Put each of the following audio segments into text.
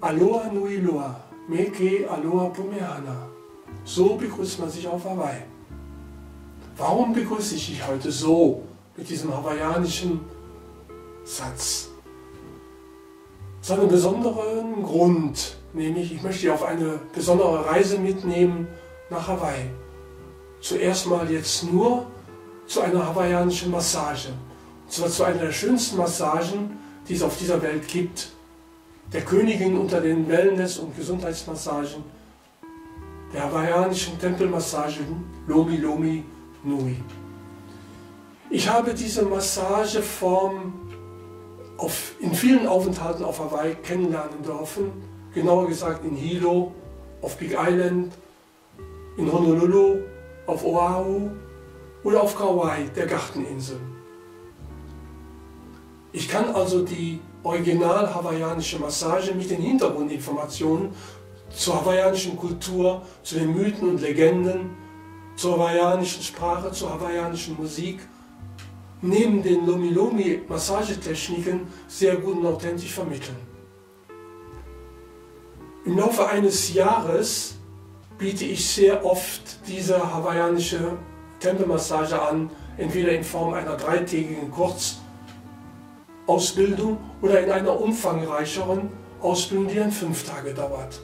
Aloha Nui Loa, Me ke Aloha Pumehana. So begrüßt man sich auf Hawaii. Warum begrüße ich dich heute so, mit diesem hawaiianischen Satz? Das hat einen besonderen Grund, nämlich ich möchte dich auf eine besondere Reise mitnehmen nach Hawaii. Zuerst mal jetzt nur zu einer hawaiianischen Massage. Und zwar zu einer der schönsten Massagen, die es auf dieser Welt gibt. Der Königin unter den Wellness- und Gesundheitsmassagen, der hawaiianischen Tempelmassage Lomi Lomi Nui. Ich habe diese Massageform in vielen Aufenthalten auf Hawaii kennenlernen dürfen, genauer gesagt in Hilo, auf Big Island, in Honolulu, auf Oahu oder auf Kauai, der Garteninsel. Ich kann also die original hawaiianische Massage mit den Hintergrundinformationen zur hawaiianischen Kultur, zu den Mythen und Legenden, zur hawaiianischen Sprache, zur hawaiianischen Musik, neben den Lomi Lomi Massagetechniken sehr gut und authentisch vermitteln. Im Laufe eines Jahres biete ich sehr oft diese hawaiianische Tempelmassage an, entweder in Form einer dreitägigen Kurzausbildung oder in einer umfangreicheren Ausbildung, die dann 5 Tage dauert.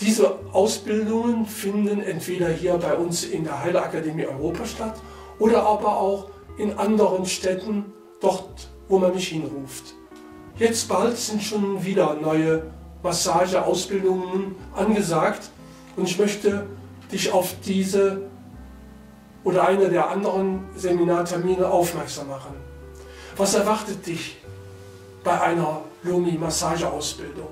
Diese Ausbildungen finden entweder hier bei uns in der Heilerakademie Europa statt oder aber auch in anderen Städten, dort wo man mich hinruft. Jetzt bald sind schon wieder neue Massageausbildungen angesagt und ich möchte dich auf diese oder eine der anderen Seminartermine aufmerksam machen. Was erwartet dich bei einer Lomi-Massageausbildung?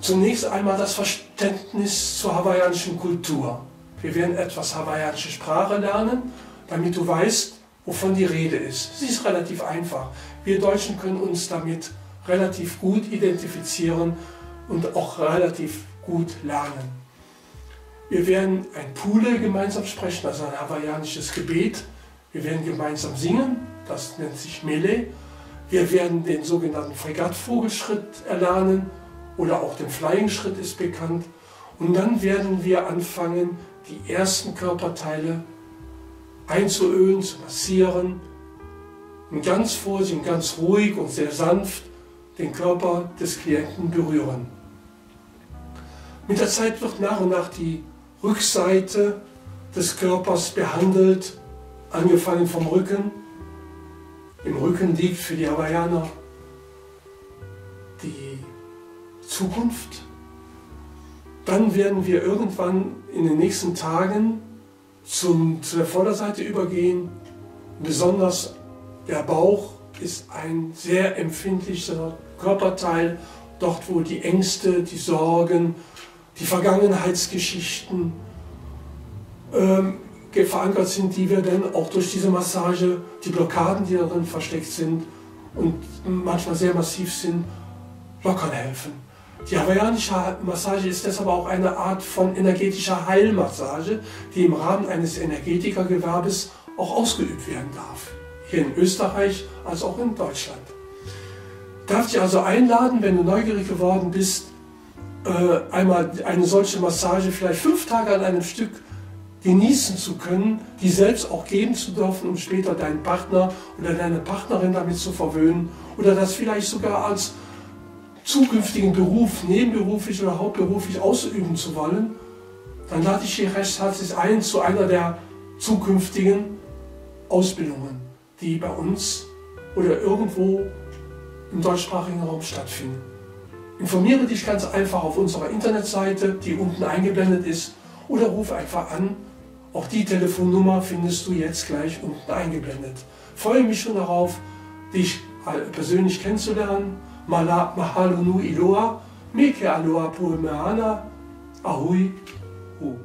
Zunächst einmal das Verständnis zur hawaiianischen Kultur. Wir werden etwas hawaiianische Sprache lernen, damit du weißt, wovon die Rede ist. Sie ist relativ einfach. Wir Deutschen können uns damit relativ gut identifizieren und auch relativ gut lernen. Wir werden ein Pule gemeinsam sprechen, also ein hawaiianisches Gebet. Wir werden gemeinsam singen, das nennt sich Mele. Wir werden den sogenannten Fregattvogelschritt erlernen. Oder auch den Flying-Schritt ist bekannt. Und dann werden wir anfangen, die ersten Körperteile einzuölen, zu massieren. Und ganz vorsichtig, ganz ruhig und sehr sanft den Körper des Klienten berühren. Mit der Zeit wird nach und nach die Rückseite des Körpers behandelt, angefangen vom Rücken. Im Rücken liegt für die Hawaiianer die Zukunft. Dann werden wir irgendwann in den nächsten Tagen zu der Vorderseite übergehen. Besonders der Bauch ist ein sehr empfindlicher Körperteil, dort wo die Ängste, die Sorgen, die Vergangenheitsgeschichten verankert sind, die wir dann auch durch diese Massage, die Blockaden, die darin versteckt sind und manchmal sehr massiv sind, lockern helfen. Die hawaiianische Massage ist deshalb auch eine Art von energetischer Heilmassage, die im Rahmen eines Energetikergewerbes auch ausgeübt werden darf. Hier in Österreich als auch in Deutschland. Darf dich also einladen, wenn du neugierig geworden bist, einmal eine solche Massage vielleicht 5 Tage an einem Stück genießen zu können, die selbst auch geben zu dürfen, um später deinen Partner oder deine Partnerin damit zu verwöhnen oder das vielleicht sogar als zukünftigen Beruf, nebenberuflich oder hauptberuflich ausüben zu wollen, dann lade ich hier recht herzlich ein zu einer der zukünftigen Ausbildungen, die bei uns oder irgendwo im deutschsprachigen Raum stattfinden. Informiere dich ganz einfach auf unserer Internetseite, die unten eingeblendet ist, oder ruf einfach an. Auch die Telefonnummer findest du jetzt gleich unten eingeblendet. Ich freue mich schon darauf, dich persönlich kennenzulernen. Mahalo Nu Iloa, Me ke Aloha Pumehana, Ahui, Hu.